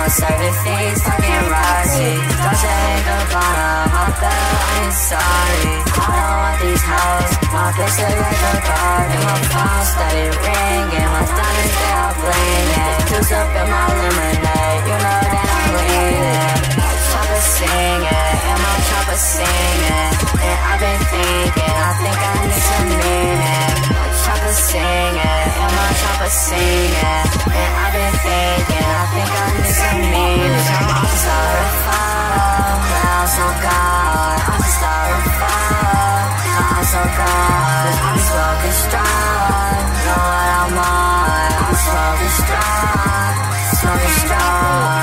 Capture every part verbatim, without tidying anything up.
almost everything's fucking rising. Don't you hit the bottom, I'm feeling sorry. I don't want these hoes, my bitch look like a bird. And my phone started ringing, my diamonds they all blinging. Juice up in my lemonade, you know that I'm leaning. Chopper singing, and my chopper singing. And I've been thinking, I think I need some meaning. Chopper singing, and my chopper singing. And I've been thinking, I think I need some meaning. I'm a styrofoam, I'm so gone. I'm a styrofoam, I'm so gone. I'm smoking strong, know what I'm on. I'm smoking strong, smoking strong.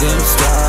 Them stars.